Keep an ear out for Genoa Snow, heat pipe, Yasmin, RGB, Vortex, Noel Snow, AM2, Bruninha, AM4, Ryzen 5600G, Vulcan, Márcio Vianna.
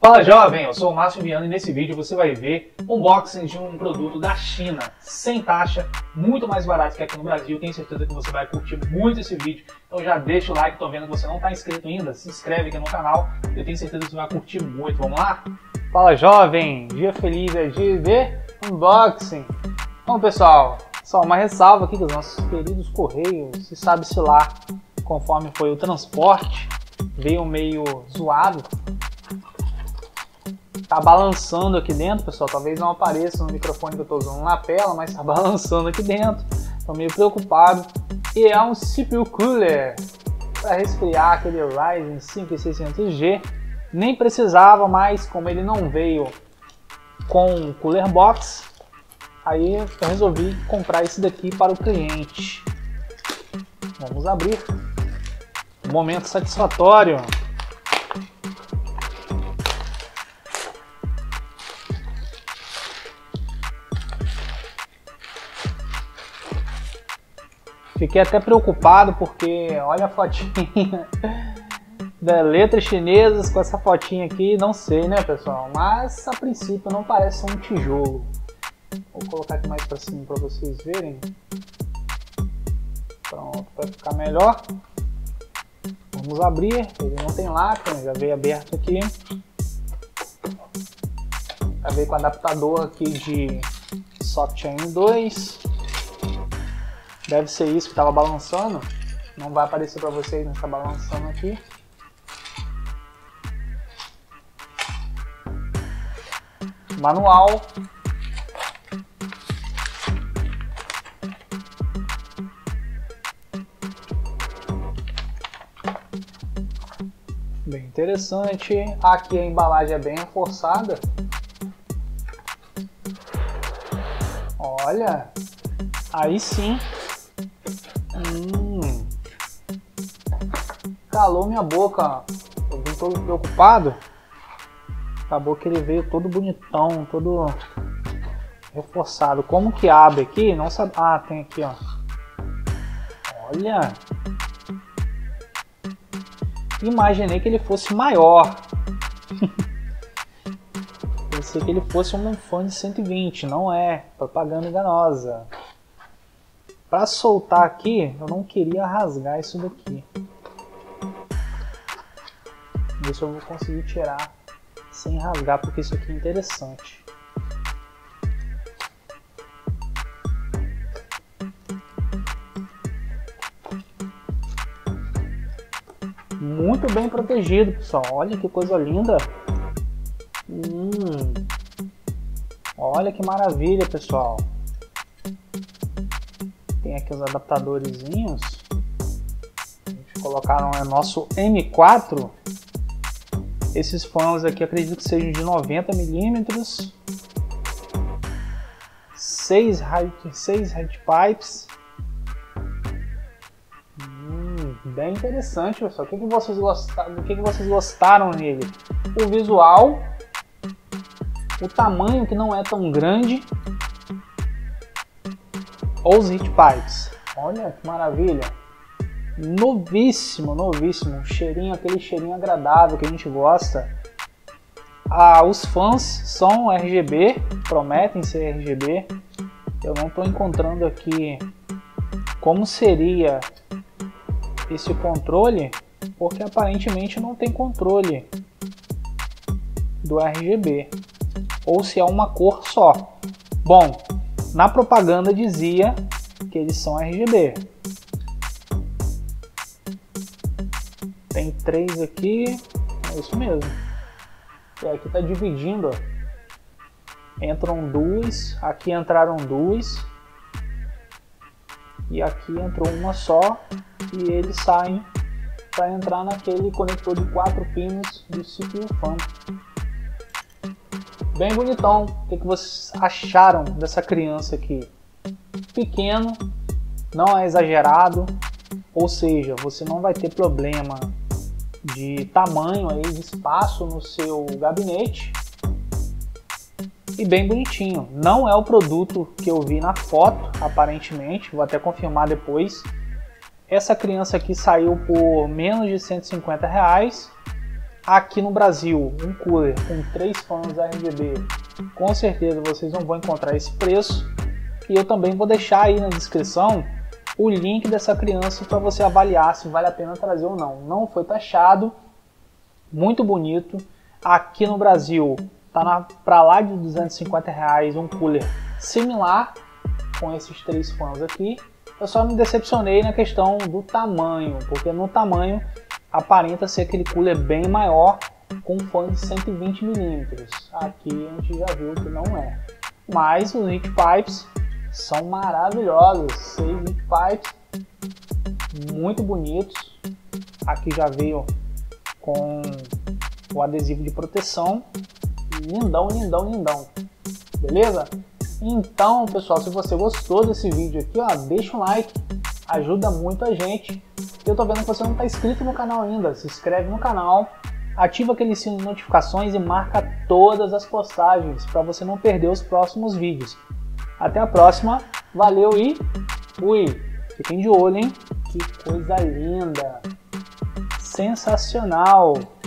Fala jovem, eu sou o Márcio Vianna e nesse vídeo você vai ver um unboxing de um produto da China, sem taxa, muito mais barato que aqui no Brasil. Tenho certeza que você vai curtir muito esse vídeo, então já deixa o like. Tô vendo que você não está inscrito ainda, se inscreve aqui no canal, eu tenho certeza que você vai curtir muito. Vamos lá? Fala jovem, dia feliz é dia de unboxing. Bom pessoal, só uma ressalva aqui dos nossos queridos correios, se sabe-se lá, conforme foi o transporte, veio meio zoado. Tá balançando aqui dentro, pessoal, talvez não apareça no microfone que eu tô usando na tela, mas tá balançando aqui dentro, tô meio preocupado. E é um CPU cooler para resfriar aquele Ryzen 5600G, nem precisava, mas como ele não veio com cooler box, aí eu resolvi comprar esse daqui para o cliente. Vamos abrir, um momento satisfatório. Fiquei até preocupado porque olha a fotinha da letras chinesas com essa fotinha aqui, não sei, né pessoal, mas a princípio não parece um tijolo. Vou colocar aqui mais para cima para vocês verem. Pronto, vai ficar melhor. Vamos abrir, ele não tem lacre, já veio aberto aqui. Já veio com adaptador aqui de socket AM2. Deve ser isso que estava balançando, não vai aparecer para vocês, mas está balançando aqui. Manual. Bem interessante. Aqui a embalagem é bem reforçada. Olha, aí sim. Calou minha boca, eu vim todo preocupado, acabou que ele veio todo bonitão, todo reforçado. Como que abre aqui? Não sabe. Ah, tem aqui, ó. Olha, imaginei que ele fosse maior. Pensei que ele fosse um fone de 120, não é, propaganda enganosa. Para soltar aqui, eu não queria rasgar isso daqui. Ver se eu vou conseguir tirar sem rasgar, porque isso aqui é interessante. Muito bem protegido, pessoal. Olha que coisa linda. Olha que maravilha, pessoal. Tem aqui os adaptadorzinhos, a gente colocaram é nosso AM4. Esses fones aqui acredito que sejam de 90 mm, 6 headpipes. Bem interessante, pessoal. O que vocês gostaram? O que vocês gostaram nele? O visual, o tamanho que não é tão grande. Ou os heatpipes. Olha que maravilha. Novíssimo, novíssimo. Cheirinho, aquele cheirinho agradável que a gente gosta. Ah, os fãs são RGB, prometem ser RGB. Eu não estou encontrando aqui como seria esse controle, porque aparentemente não tem controle do RGB. Ou se é uma cor só. Bom, na propaganda dizia que eles são RGB. Tem 3 aqui, é isso mesmo. E aqui tá dividindo, ó. Entram 2, aqui entraram 2 e aqui entrou uma só, e eles saem para entrar naquele conector de 4 pinos do CPU fan. Bem bonitão. O que vocês acharam dessa criança aqui? Pequeno, não é exagerado, ou seja, você não vai ter problema de tamanho aí, de espaço no seu gabinete. E bem bonitinho. Não é o produto que eu vi na foto, aparentemente, vou até confirmar depois. Essa criança aqui saiu por menos de R$150. Aqui no Brasil, um cooler com 3 panos RGB, com certeza vocês não vão encontrar esse preço. E eu também vou deixar aí na descrição o link dessa criança para você avaliar se vale a pena trazer ou não. Não foi taxado, muito bonito. Aqui no Brasil tá para lá de R$250 um cooler similar com esses 3 fãs aqui. Eu só me decepcionei na questão do tamanho, porque no tamanho aparenta ser aquele cooler bem maior com fã de 120mm. Aqui a gente já viu que não é. Mas os heat pipes são maravilhosos, 6 heat pipes muito bonitos. Aqui já veio com o adesivo de proteção, lindão, lindão, lindão, beleza? Então pessoal, se você gostou desse vídeo aqui, ó, deixa um like, ajuda muito a gente. Eu tô vendo que você não tá inscrito no canal ainda, se inscreve no canal, ativa aquele sino de notificações e marca todas as postagens para você não perder os próximos vídeos. Até a próxima, valeu e fui! Fiquem de olho, hein? Que coisa linda! Sensacional!